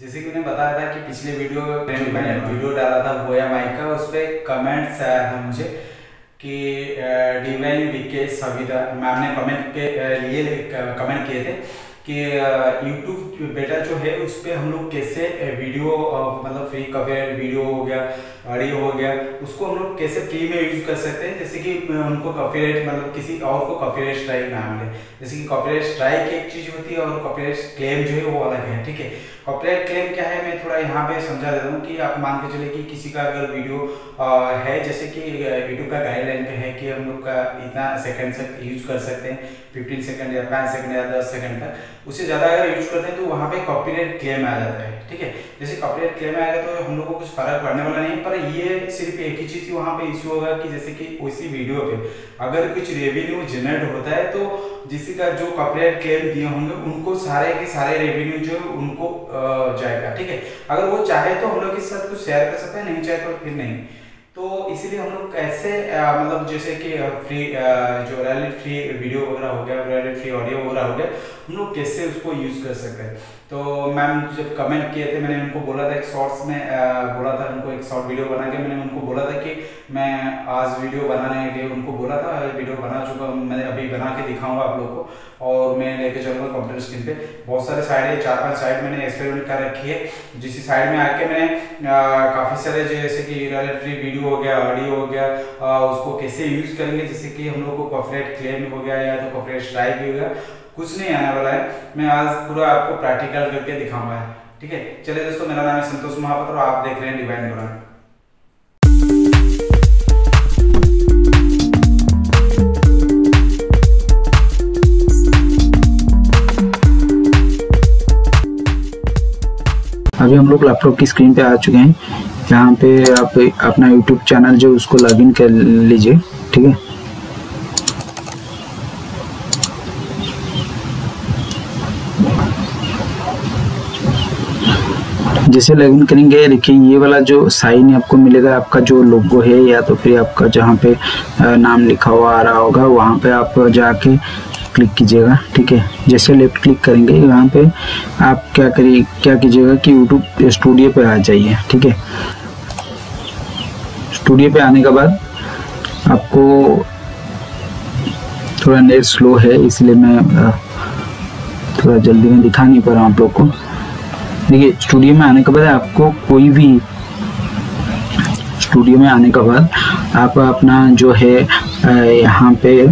जैसे कि मैंने बताया था कि पिछले वीडियो में मैंने वीडियो डाला था बोया माइक का, उस पर कमेंट्स आया था मुझे कि डिवाइन विके सविता मैम ने कमेंट के लिए कमेंट किए थे कि YouTube बेटा जो है उस पर हम लोग कैसे वीडियो मतलब फ्री कवर वीडियो हो गया ऑडियो हो गया उसको हम लोग कैसे फ्री में यूज़ कर सकते हैं, जैसे कि उनको कॉपीराइट मतलब किसी और को कॉपीराइट स्ट्राइक ना मिले। जैसे कि कॉपीराइट स्ट्राइक एक चीज़ होती है और कॉपीराइट क्लेम जो है वो अलग है, ठीक है। कॉपीराइट क्लेम क्या है मैं थोड़ा यहाँ पर समझा देता हूँ कि आप मान के चले कि किसी का अगर वीडियो है, जैसे कि यूट्यूब का गाइडलाइन पे है कि हम लोग का इतना सेकेंड तक यूज कर सकते हैं, 15 सेकेंड या 5 सेकेंड या 10 सेकेंड तक, उससे ज़्यादा अगर यूज करते हैं तो वहाँ पे कॉपीराइट क्लेम आ जाता है, ठीक है। जैसे कॉपीराइट क्लेम आएगा तो हम लोग को कुछ फर्क पड़ने वाला नहीं, पर ये सिर्फ एक ही चीज़ वहाँ पे इश्यू होगा कि जैसे कि उसी वीडियो पे अगर कुछ रेवेन्यू जनरेट होता है तो जिसका जो कॉपीराइट क्लेम दिए होंगे उनको सारे के सारे रेवेन्यू जो उनको जाएगा, ठीक है। अगर वो चाहे तो हम लोग के साथ कुछ शेयर कर सकते हैं, नहीं चाहे तो फिर नहीं। तो इसीलिए हम लोग कैसे मतलब जैसे कि फ्री जो रॉयल्टी फ्री वीडियो वगैरह हो गया, रॉयल्टी फ्री ऑडियो वगैरह हो गया, हम लोग कैसे उसको यूज़ कर सकते हैं। तो मैम जब कमेंट किए थे मैंने उनको बोला था एक शॉर्ट्स में बोला था, उनको एक शॉर्ट वीडियो बना के मैंने उनको बोला था कि मैं आज वीडियो बनाने के लिए उनको बोला था, वीडियो बना चुका हूँ, मैं अभी बना के दिखाऊँगा आप लोग को और मैं लेके चलूँगा कंप्यूटर स्क्रीन पर। बहुत सारे साइड है, 4-5 साइड मैंने एक्सपेरिमेंट कर रखी है, जिस साइड में आके मैंने काफ़ी सारे जैसे कि रॉयल्टी फ्री वीडियो हो गया ऑडियो हो गया उसको कैसे यूज करेंगे, जैसे कि हम लोग को कॉपीराइट क्लेम हो गया या तो कॉपीराइट स्ट्राइक हो गया, कुछ नहीं आने वाला है। मैं आज पूरा आपको प्रैक्टिकल करके दिखाऊंगा, ठीक है। चलिए दोस्तों, मेरा नाम है संतोष महापात्र और आप देख रहे हैं डिवाइन कोनार्क। अभी हम लोग लैपटॉप की स्क्रीन पे आ चुके हैं, यहाँ पे आप अपना YouTube चैनल जो उसको लॉगिन कर लीजिए, ठीक है। जैसे लॉगिन करेंगे देखिए ये वाला जो साइन आपको मिलेगा, आपका जो लोगो है या तो फिर आपका जहाँ पे नाम लिखा हुआ आ रहा होगा वहाँ पे आप जाके क्लिक कीजिएगा, ठीक है। जैसे लेफ्ट क्लिक करेंगे यहाँ पे आप क्या कीजिएगा कि YouTube स्टूडियो पे आ जाइए, ठीक है। स्टूडियो पे आने के बाद आपको थोड़ा नेट स्लो है इसलिए मैं थोड़ा जल्दी में दिखा नहीं पा रहा हूँ आप लोग को। देखिए स्टूडियो में आने के बाद आपको कोई भी स्टूडियो में आने के बाद आप अपना जो है यहाँ पे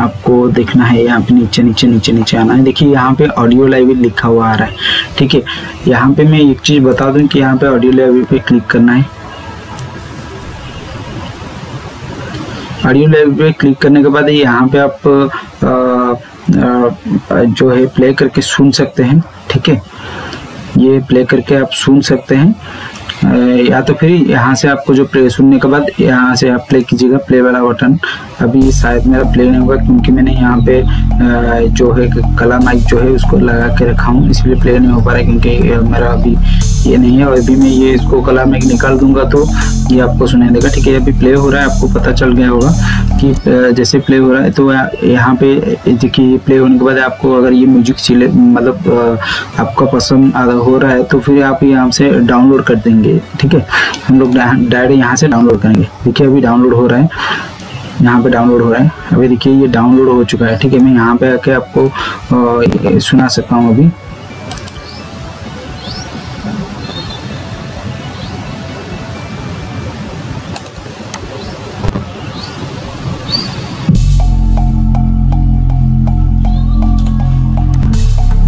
आपको देखना है, यहाँ पे नीचे आना है। देखिए यहाँ पे ऑडियो लाइब्रेरी लिखा हुआ आ रहा है, ठीक है। यहाँ पे मैं एक चीज़ बता दूं कि यहाँ पे ऑडियो लाइब्रेरी पे क्लिक करना है। ऑडियो लाइब्रेरी पे क्लिक करने के बाद यहाँ पे आप जो है प्ले करके सुन सकते हैं, ठीक है। ये प्ले करके आप सुन सकते हैं या तो फिर यहाँ से आपको जो प्ले सुनने के बाद यहाँ से आप प्ले कीजिएगा, प्ले वाला बटन। अभी शायद मेरा प्ले नहीं होगा क्योंकि मैंने यहाँ पे जो है कला माइक जो है उसको लगा के रखा हूँ, इसलिए प्ले नहीं हो पा रहा है क्योंकि मेरा अभी ये नहीं है। और अभी मैं ये इसको कला माइक निकाल दूंगा तो ये आपको सुनाई देगा, ठीक है। अभी प्ले हो रहा है, आपको पता चल गया होगा कि जैसे प्ले हो रहा है तो यहाँ पे देखिए प्ले होने के बाद आपको अगर ये म्यूजिक सिलेक्ट मतलब आपका पसंद हो रहा है तो फिर आप यहाँ से डाउनलोड कर देंगे, ठीक है। हम लोग डायरेक्ट यहाँ से डाउनलोड करेंगे। देखिए अभी डाउनलोड हो रहा है, यहाँ पे डाउनलोड हो रहा है। अभी देखिए ये डाउनलोड हो चुका है, ठीक है। मैं यहाँ पे आके आपको सुना सकता हूँ। अभी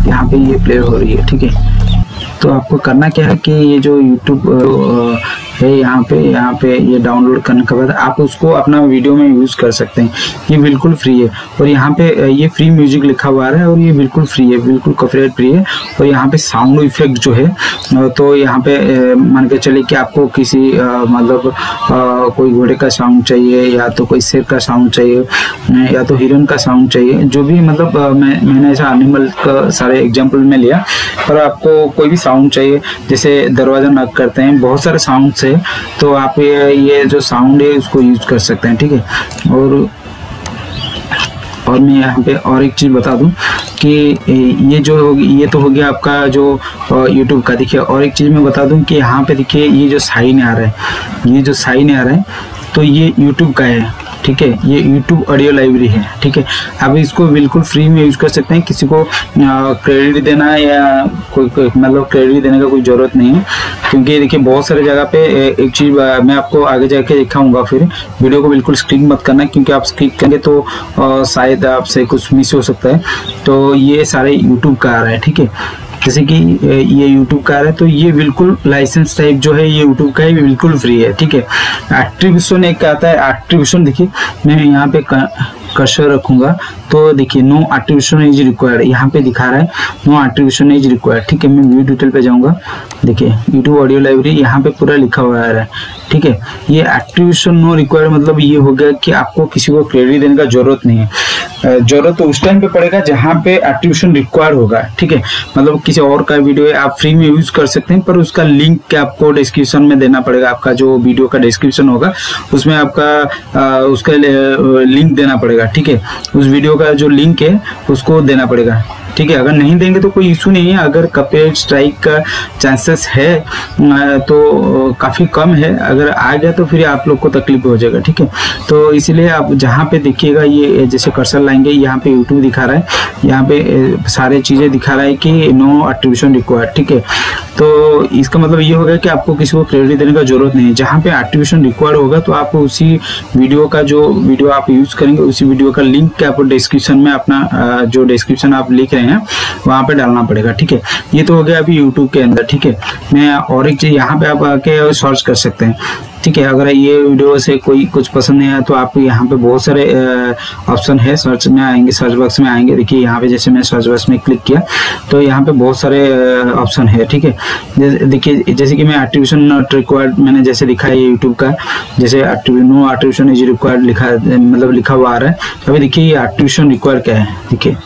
यहाँ पे ये प्ले हो रही है, ठीक है। तो आपको करना क्या है कि ये जो YouTube है यहाँ पे ये डाउनलोड करने के बाद आप उसको अपना वीडियो में यूज़ कर सकते हैं। ये बिल्कुल फ्री है और यहाँ पे ये फ्री म्यूजिक लिखा हुआ है और ये बिल्कुल फ्री है, बिल्कुल कॉपीराइट फ्री है। और यहाँ पे साउंड इफेक्ट जो है तो यहाँ पे मान के चले कि आपको किसी मतलब कोई घोड़े का साउंड चाहिए या तो कोई शेर का साउंड चाहिए या तो हिरन का साउंड चाहिए, जो भी मतलब मैंने ऐसा एनिमल का सारे एग्जाम्पल में लिया। पर आपको कोई भी साउंड चाहिए, जैसे दरवाज़ा नॉक करते हैं, बहुत सारे साउंड्स है तो आप ये जो साउंड है उसको यूज कर सकते हैं, ठीक है। और और मैं यहाँ पे और एक चीज़ बता दूँ कि ये जो होगी, ये तो हो गया आपका जो YouTube का। देखिए और एक चीज़ मैं बता दूँ कि यहाँ पे देखिए ये जो साइन आ रहा है, ये जो साइन आ रहा है तो ये YouTube का है, ठीक है। ये YouTube ऑडियो लाइब्रेरी है, ठीक है। अब इसको बिल्कुल फ्री में यूज़ कर सकते हैं, किसी को क्रेडिट देना या कोई मतलब क्रेडिट देने का कोई ज़रूरत नहीं है, क्योंकि देखिए बहुत सारे जगह पे एक चीज़ मैं आपको आगे जाके दिखाऊंगा। फिर वीडियो को बिल्कुल स्किप मत करना, क्योंकि आप स्किप करेंगे तो शायद आपसे कुछ मिस हो सकता है। तो ये सारे YouTube का आ रहा है, ठीक है। जैसे कि ये YouTube का है, तो ये बिल्कुल लाइसेंस टाइप जो है ये YouTube का है, बिल्कुल फ्री है, ठीक है। एट्रीब्यूशन एक आता है, एट्रीब्यूशन देखिए मैं यहाँ पे कर्सर रखूंगा तो देखिए नो एट्रीब्यूशन इज रिक्वायर्ड, यहाँ पे दिखा रहा है नो एट्रीब्यूशन इज रिक्वायर्ड, ठीक है। मैं व्यू डिटेल पे जाऊँगा, देखिए YouTube ऑडियो लाइब्रेरी यहाँ पे पूरा लिखा हुआ है, ठीक है। ये एट्रीब्यूशन नो रिक्वायर्ड मतलब ये हो गया कि आपको किसी को क्रेडिट देने का जरूरत नहीं है। जरूरत तो उस टाइम पे पड़ेगा जहाँ पे एट्रीब्यूशन रिक्वायर होगा, ठीक है। मतलब किसी और का वीडियो है, आप फ्री में यूज कर सकते हैं, पर उसका लिंक आपको डिस्क्रिप्शन में देना पड़ेगा। आपका जो वीडियो का डिस्क्रिप्शन होगा उसमें आपका उसका लिंक देना पड़ेगा, ठीक है। उस वीडियो का जो लिंक है उसको देना पड़ेगा, ठीक है। अगर नहीं देंगे तो कोई इशू नहीं है। अगर कॉपीराइट स्ट्राइक का चांसेस है तो काफ़ी कम है, अगर आ गया तो फिर आप लोग को तकलीफ हो जाएगा, ठीक है। तो इसलिए आप जहाँ पे देखिएगा ये जैसे कर्सर लाएंगे, यहाँ पे YouTube दिखा रहा है, यहाँ पे सारे चीज़ें दिखा रहा है कि नो एट्रीब्यूशन रिक्वायर्ड, ठीक है। तो इसका मतलब ये होगा कि आपको किसी को क्रेडिट देने का जरूरत नहीं है। जहाँ पे एट्रीब्यूशन रिक्वायर्ड होगा तो आप उसी वीडियो का जो वीडियो आप यूज़ करेंगे उसी वीडियो का लिंक आपको डिस्क्रिप्शन में अपना जो डिस्क्रिप्शन आप लिख रहे हैं वहाँ पे डालना पड़ेगा, ठीक है। ये तो हो गया अभी YouTube के अंदर, ठीक है। मैं और एक चीज़ यहाँ पे आप आके सर्च कर सकते हैं, ठीक है। अगर ये वीडियो से कोई कुछ पसंद नहीं है तो आप यहाँ पे बहुत सारे ऑप्शन है, सर्च में आएंगे, सर्च बॉक्स में आएंगे। देखिए यहाँ पे जैसे मैं सर्च बॉक्स में क्लिक किया तो यहाँ पे बहुत सारे ऑप्शन है, ठीक है। देखिए जैसे कि मैं एट्रीब्यूशन नॉट रिक्वायर्ड मैंने जैसे लिखा है YouTube का, जैसे नो एट्रीब्यूशन इज रिक्वायर्ड लिखा मतलब लिखा हुआ आ रहा है। अभी देखिए ये एट्रीब्यूशन रिक्वायर्ड क्या है, देखिए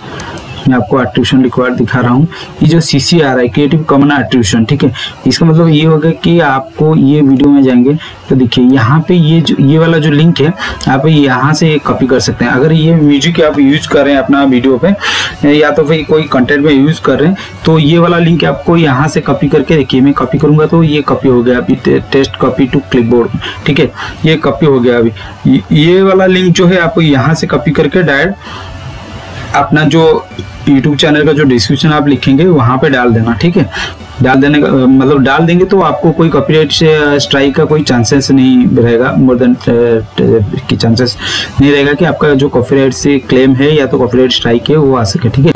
मैं आपको एट्रीब्यूशन रिक्वायर्ड दिखा रहा हूँ। ये जो CC आ रहा है क्रिएटिव कॉमन एट्रीब्यूशन, ठीक है। इसका मतलब ये होगा कि आपको ये वीडियो में जाएंगे तो देखिए यहाँ पे ये वाला जो लिंक है आप यहाँ से कॉपी कर सकते हैं। अगर ये म्यूजिक आप यूज कर रहे हैं अपना वीडियो पे या तो फिर कोई कंटेंट में यूज कर रहे हैं तो ये वाला लिंक आपको यहाँ से कॉपी करके, देखिए मैं कॉपी करूँगा तो ये कॉपी हो गया अभी, टेस्ट कॉपी टू क्लिपबोर्ड, ठीक है। ये कॉपी हो गया अभी। ये वाला लिंक जो है आपको यहाँ से कॉपी करके डायरेक्ट अपना जो YouTube चैनल का जो डिस्क्रिप्शन आप लिखेंगे वहाँ पे डाल देना, ठीक है। डाल देने का मतलब डाल देंगे तो आपको कोई कॉपीराइट स्ट्राइक का कोई चांसेस नहीं रहेगा, मोर देन की चांसेस नहीं रहेगा कि आपका जो कॉपीराइट से क्लेम है या तो कॉपीराइट स्ट्राइक है वो आ सके, ठीक है।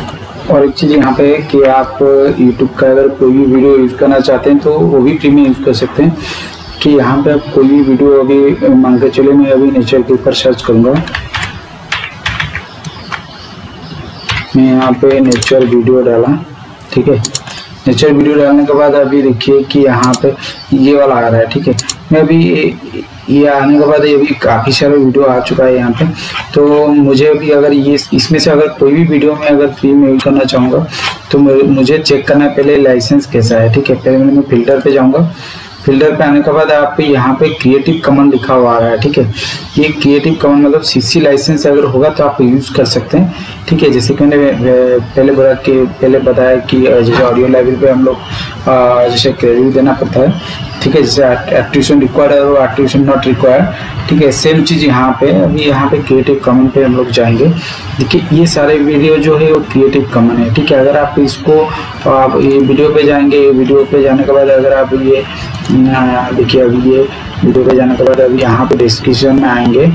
और एक चीज़ यहाँ पे है कि आप YouTube का अगर कोई भी वीडियो यूज़ करना चाहते हैं तो वो भी फ्री में यूज़ कर सकते हैं। कि यहाँ पर आप कोई भी वीडियो अभी मान के चले, मैं अभी नेचर के ऊपर सर्च करूँगा, मैं यहाँ पे नेचर वीडियो डाला, ठीक है। नेचर वीडियो डालने के बाद अभी देखिए कि यहाँ पे ये वाला आ रहा है, ठीक है। मैं अभी ये आने के बाद ये भी काफ़ी सारे वीडियो आ चुका है यहाँ पे, तो मुझे अभी अगर ये इसमें से अगर कोई भी वीडियो में अगर फ्री में यूज करना चाहूँगा तो मुझे चेक करना है पहले लाइसेंस कैसा है, ठीक है। पहले मैं फिल्टर पे जाऊँगा, फिल्टर पे आने के बाद आप यहाँ पे क्रिएटिव कॉमन लिखा हुआ आ रहा है, ठीक है। ये क्रिएटिव कॉमन मतलब CC लाइसेंस अगर होगा तो आप यूज़ कर सकते हैं, ठीक है। जैसे कि मैंने पहले बताया कि जैसे ऑडियो लाइब्रेरी पे हम लोग जैसे क्रेडिट देना पड़ता है, ठीक है। जैसे एट्रीब्यूशन रिक्वायर्ड और एट्रीब्यूशन नॉट रिक्वायर्ड, ठीक है। सेम चीज़ यहाँ पे अभी यहाँ पे क्रिएटिव कॉमन पे हम लोग जाएंगे। देखिए ये सारे वीडियो जो है वो क्रिएटिव कॉमन है, ठीक है। अगर आप इसको आप ये वीडियो पे जाएंगे, वीडियो पे जाने के बाद अगर आप ये देखिए अभी ये वीडियो पे जाने के बाद अभी यहाँ पे डिस्क्रिप्शन में आएंगे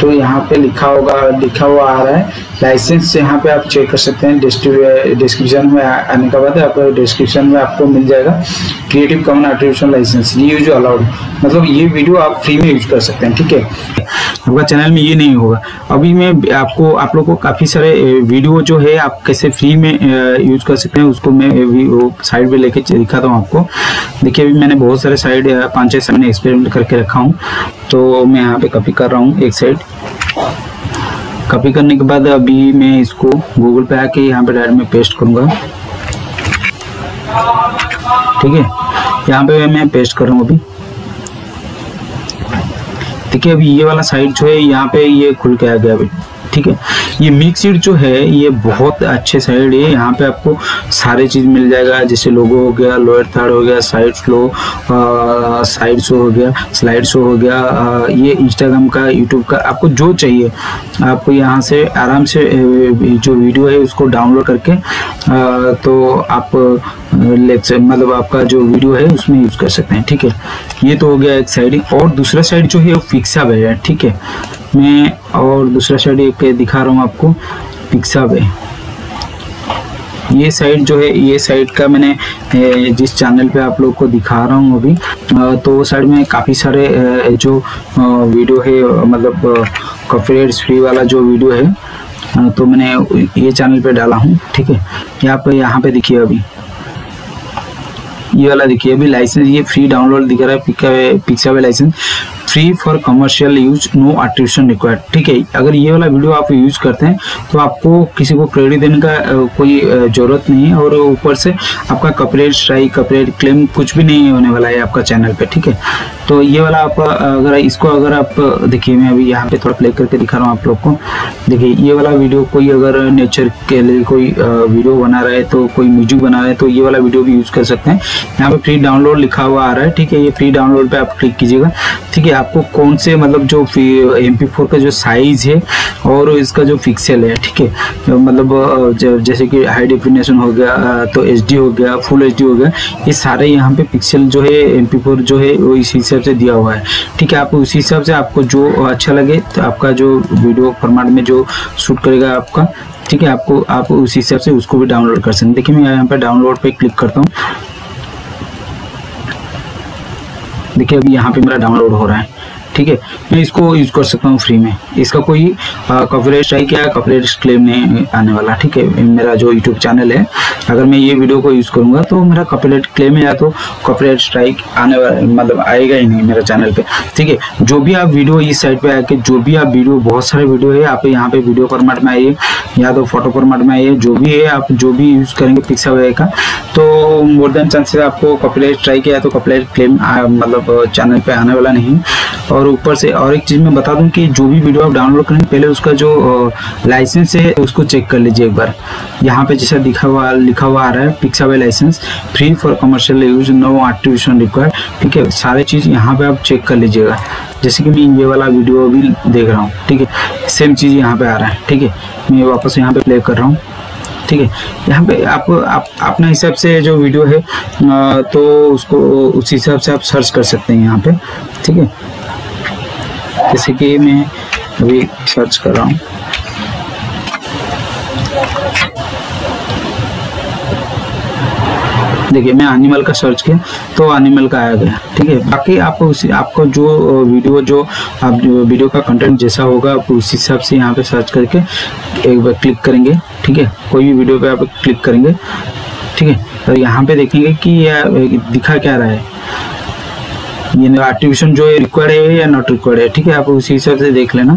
तो यहाँ पे लिखा हुआ आ रहा है लाइसेंस, यहाँ पे आप चेक कर सकते हैं। डिस्क्रिप्शन में आने के बाद आपको डिस्क्रिप्शन में आपको मिल जाएगा creative common attribution license use allowed, मतलब ये वीडियो आप फ्री में यूज कर सकते हैं, ठीक है। आपका चैनल में ये नहीं होगा। अभी मैं आपको आप लोग को काफ़ी सारे वीडियो जो है आप कैसे फ्री में यूज कर सकते हैं उसको मैं साइड पर लेके दिखाता हूँ आपको। देखिए अभी मैंने बहुत सारे साइड 5-6 साइड एक्सपेरिमेंट करके रखा हूँ, तो मैं यहाँ पे कॉपी कर रहा हूँ एक साइड। कॉपी करने के बाद अभी मैं इसको गूगल पे आके यहाँ पे डायरेक्ट में पेस्ट करूँगा, ठीक है। यहाँ पे मैं पेस्ट कर रहा हूँ अभी। देखिए अभी ये वाला साइड जो है यहाँ पे ये खुल के आ गया अभी, ठीक है। ये मिक्सिट जो है ये बहुत अच्छे साइड है, यहाँ पे आपको सारे चीज़ मिल जाएगा, जैसे लोगो हो गया, लोअर थर्ड हो गया, साइड फ्लो, साइड शो हो गया, स्लाइड शो हो गया, ये इंस्टाग्राम का, यूट्यूब का, आपको जो चाहिए आपको यहाँ से आराम से जो वीडियो है उसको डाउनलोड करके तो आप लेक्चर मतलब आपका जो वीडियो है उसमें यूज़ कर सकते हैं। ठीक है, ये तो हो गया एक साइड, और दूसरा साइड जो है वो पिक्साबे है। ठीक है, मैं और दूसरा साइड एक दिखा रहा हूँ आपको, पिक्साबे। ये साइड जो है, ये साइड का मैंने जिस चैनल पे आप लोग को दिखा रहा हूँ अभी, तो साइड में काफ़ी सारे जो वीडियो है मतलब कॉपीराइट फ्री वाला जो वीडियो है तो मैंने ये चैनल पे डाला हूँ। ठीक है, यहाँ पे देखिए अभी ये वाला देखिए, अभी लाइसेंस ये फ्री डाउनलोड दिख रहा है, Pixabay license free for commercial use, no attribution required. ठीक है, अगर ये वाला वीडियो आप यूज़ करते हैं तो आपको किसी को क्रेडिट देने का कोई ज़रूरत नहीं है, और ऊपर से आपका कॉपीराइट स्ट्राइक, कॉपीराइट क्लेम कुछ भी नहीं होने वाला है आपका चैनल पे। ठीक है, तो ये वाला आप अगर इसको अगर आप देखिए, मैं अभी यहाँ पे थोड़ा प्ले करके दिखा रहा हूँ आप लोग को। देखिए ये वाला वीडियो कोई अगर नेचर के लिए कोई वीडियो बना रहा है, तो कोई म्यूजिक बना रहा है, तो ये वाला वीडियो भी यूज़ कर सकते हैं। यहाँ पे फ्री डाउनलोड लिखा हुआ आ रहा है। ठीक है, ये फ्री डाउनलोड पे आप क्लिक कीजिएगा। ठीक है, आपको कौन से मतलब जो MP4 का जो साइज़ है और इसका जो पिक्सल है, ठीक है, तो मतलब जैसे कि हाई डेफिनेशन हो गया, तो HD हो गया, फुल HD हो गया, ये सारे यहाँ पे पिक्सल जो है MP4 जो है वो इस हिसाब से दिया हुआ है। ठीक है, आप उसी हिसाब से आपको जो अच्छा लगे तो आपका जो वीडियो फॉर्मेट में जो शूट करेगा आपका, ठीक है, आपको आप उसी हिसाब से उसको भी डाउनलोड कर सकते हैं। देखिए मैं यहाँ पर डाउनलोड पर क्लिक करता हूँ। देखिए अभी यहाँ पे मेरा डाउनलोड हो रहा है। ठीक है, मैं इसको यूज़ कर सकता हूँ फ्री में, इसका कोई कॉपीराइट स्ट्राइक या कॉपीराइट क्लेम नहीं आने वाला। ठीक है, मेरा जो यूट्यूब चैनल है अगर मैं ये वीडियो को यूज़ करूँगा तो मेरा कॉपीराइट क्लेम या तो कॉपीराइट स्ट्राइक आने वाला मतलब आएगा ही नहीं मेरा चैनल पे। ठीक है, जो भी आप वीडियो इस साइड पे आके जो भी आप वीडियो, बहुत सारे वीडियो है आप यहाँ पे वीडियो फॉर्मेट में आइए या तो फोटो फॉर्मेट में आइए, जो भी है आप जो भी यूज़ करेंगे पिक्साबे का, तो मोर देन चांसेस आपको कॉपीराइट स्ट्राइक या तो कॉपीराइट क्लेम मतलब चैनल पर आने वाला नहीं। और ऊपर से और एक चीज़ मैं बता दूं कि जो भी वीडियो आप डाउनलोड करें पहले उसका जो लाइसेंस है उसको चेक कर लीजिए एक बार। यहाँ पे जैसा लिखा हुआ आ रहा है Pixabay license free for commercial use, no attribution required. ठीक है, सारे चीज़ यहाँ पे आप चेक कर लीजिएगा, जैसे कि मैं ये वाला वीडियो भी देख रहा हूँ। ठीक है, सेम चीज़ यहाँ पर आ रहा है। ठीक है, मैं वापस यहाँ पर प्ले कर रहा हूँ। ठीक है, यहाँ पे आप अपने हिसाब से जो वीडियो है तो उसको उस हिसाब से आप सर्च कर सकते हैं यहाँ पे। ठीक है, जैसे कि मैं अभी सर्च कर रहा हूँ। देखिए मैं एनिमल का सर्च किया तो एनिमल का आया गया। ठीक है, बाकी आप उसी आपको जो आप वीडियो का कंटेंट जैसा होगा आप उस हिसाब से यहाँ पे सर्च करके एक बार क्लिक करेंगे। ठीक है, कोई भी वीडियो पे आप क्लिक करेंगे। ठीक है, और यहाँ पे देखेंगे कि ये दिखा क्या रहा है, ये एट्रीब्यूशन जो है रिक्वायर्ड है या नॉट रिक्वायर्ड है। ठीक है, आप उसी हिसाब से देख लेना,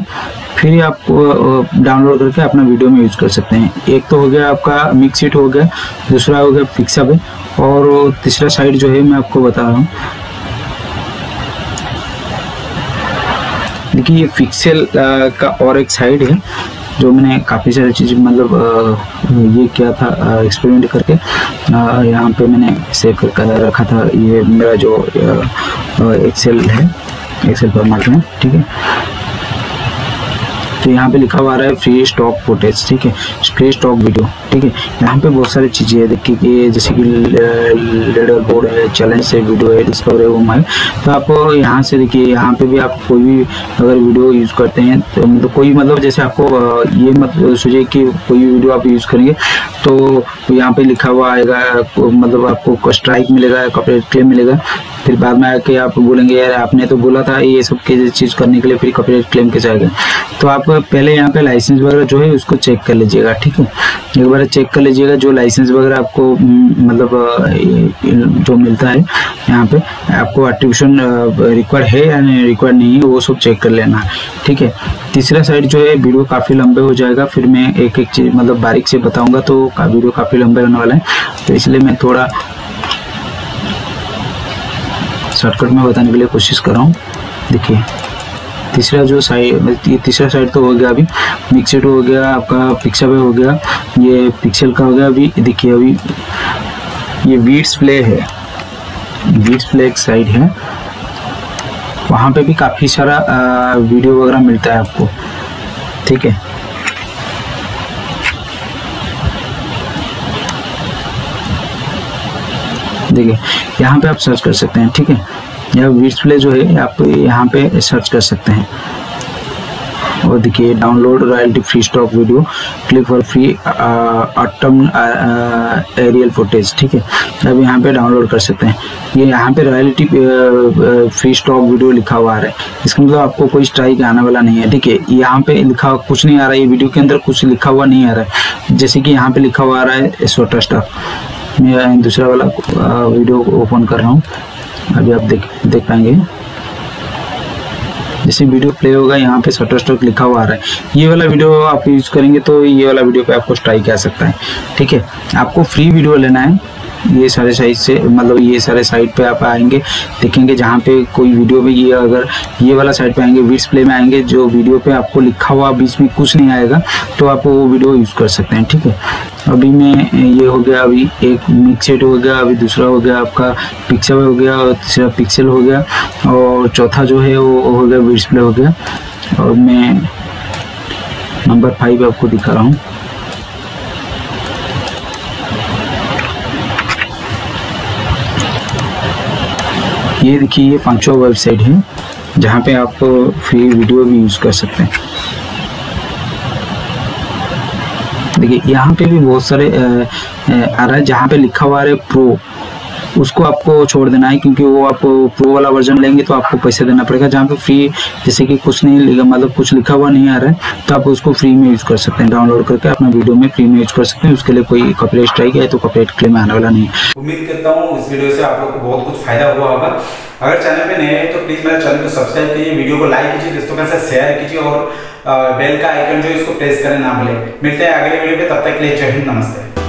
फिर आप डाउनलोड करके अपना वीडियो में यूज़ कर सकते हैं। एक तो हो गया आपका मिक्सिट हो गया, दूसरा हो गया पिक्साबे, और तीसरा साइड जो है मैं आपको बता रहा हूँ। देखिए ये पिक्सेल का और एक साइड है जो मैंने काफ़ी सारी चीज़ मतलब ये किया था एक्सपेरिमेंट करके, यहाँ पे मैंने सेव करके रखा था। ये मेरा जो एक्सेल है, एक्सेल फॉर्मेट में। ठीक है, तो यहाँ पे लिखा हुआ आ रहा है फ्री स्टॉक फुटेज। ठीक है, फ्री स्टॉक वीडियो। ठीक है, यहाँ पे बहुत सारी चीज़ें देखिए कि जैसे कि लेडर बोर्ड है, चैलेंज से वीडियो है, डिस्कवर है, वो मैं तो आप यहाँ से देखिए, यहाँ पे भी आप कोई भी अगर वीडियो यूज़ करते हैं तो मतलब कोई मतलब जैसे आपको ये मत सोचिए कि कोई वीडियो आप यूज़ करेंगे तो यहाँ पर लिखा हुआ आएगा, मतलब आपको स्ट्राइक मिलेगा, कॉपीराइट क्लेम मिलेगा, फिर बाद में आके आप बोलेंगे यार आपने तो बोला था ये सब चीज़ करने के लिए, फिर कॉपीराइट क्लेम के जाएगा। तो आप पहले यहाँ पे लाइसेंस वगैरह जो है उसको चेक कर लीजिएगा। ठीक है, एक बार चेक कर लीजिएगा जो लाइसेंस वगैरह आपको मतलब जो मिलता है यहाँ पे आपको एट्रीब्यूशन रिक्वायर्ड है या रिक्वायर्ड नहीं है, वो सब चेक कर लेना। ठीक है, तीसरा साइड जो है वीडियो काफ़ी लंबे हो जाएगा, फिर मैं एक एक चीज़ मतलब बारीक से बताऊँगा तो वीडियो काफ़ी लंबे होने वाला है, तो इसलिए मैं थोड़ा शॉर्टकट में बताने के लिए कोशिश कर रहा हूँ। देखिए तीसरा जो साइड, तीसरा साइड तो हो गया अभी मिक्सकिट हो गया आपका, पिक्साबे हो गया, ये पिक्सेल का हो गया। अभी देखिए अभी ये विड्सप्ले है, विड्सप्ले एक साइड है, वहाँ पे भी काफ़ी सारा वीडियो वगैरह मिलता है आपको, ठीक है। देखिए यहाँ पे आप सर्च कर सकते हैं, ठीक है, यह विड्सप्ले जो है आप यहाँ पे सर्च कर सकते हैं। और देखिए download royalty free stock video, click for free autumn aerial footage, ठीक है, अब यहाँ पे डाउनलोड कर सकते हैं। ये यहाँ पे रॉयल्टी फ्री स्टॉक वीडियो लिखा हुआ आ रहा है, इसका मतलब आपको कोई स्ट्राइक आने वाला नहीं है, ठीक है। यहाँ पे लिखा कुछ नहीं आ रहा है, ये वीडियो के अंदर कुछ लिखा हुआ नहीं आ रहा है, जैसे कि यहाँ पे लिखा हुआ आ रहा है छोटा स्टॉक। मैं दूसरा वाला वीडियो ओपन कर रहा हूँ, अभी आप देख पाएंगे। जैसे वीडियो प्ले होगा यहाँ पे शटर स्टॉक लिखा हुआ आ रहा है, ये वाला वीडियो आप यूज़ करेंगे तो ये वाला वीडियो पे आपको स्ट्राइक आ सकता है, ठीक है। आपको फ्री वीडियो लेना है, ये सारे साइट से, मतलब ये सारे साइट पे आप आएंगे, देखेंगे जहाँ पे कोई वीडियो भी, ये अगर ये वाला साइट पे आएंगे, विड्सप्ले में आएंगे, जो वीडियो पे आपको लिखा हुआ बीच में कुछ नहीं आएगा तो आप वो वीडियो यूज़ कर सकते हैं, ठीक है। अभी मैं ये हो गया, अभी एक मिक्सकिट हो गया, अभी दूसरा हो गया आपका पिक्साबे हो गया, और तीसरा पिक्सेल हो गया, और चौथा जो है वो हो गया विड्सप्ले हो गया। और मैं नंबर 5 आपको दिखा रहा हूँ, ये देखिए ये 5वां वेबसाइट है जहाँ पे आप फ्री वीडियो भी यूज़ कर सकते हैं। देखिए यहाँ पे भी बहुत सारे आ रहा है, जहाँ पे लिखा हुआ है प्रो, उसको आपको छोड़ देना है, क्योंकि वो आप प्रो वाला वर्जन लेंगे तो आपको पैसे देना पड़ेगा। जहाँ पे फ्री, जैसे कि कुछ नहीं लिखा, मतलब कुछ लिखा हुआ नहीं आ रहा है, तो आप उसको फ्री में यूज़ कर सकते हैं, डाउनलोड करके अपना वीडियो में फ्री में यूज़ कर सकते हैं। उसके लिए कोई कॉपीराइट स्ट्राइक है तो कॉपीराइट क्लेम आने वाला नहीं है। उम्मीद करता हूँ इस वीडियो से आप लोग को बहुत कुछ फायदा हुआ होगा। अगर चैनल पे नए हैं तो प्लीज़ मेरे चैनल को सब्सक्राइब कीजिए, वीडियो को लाइक कीजिए, दोस्तों के साथ शेयर कीजिए, और बेल का आइकन जो इसको प्रेस करना ना भूलें। मिलते हैं अगले वीडियो पे, तब तक के लिए जय हिंद, नमस्ते।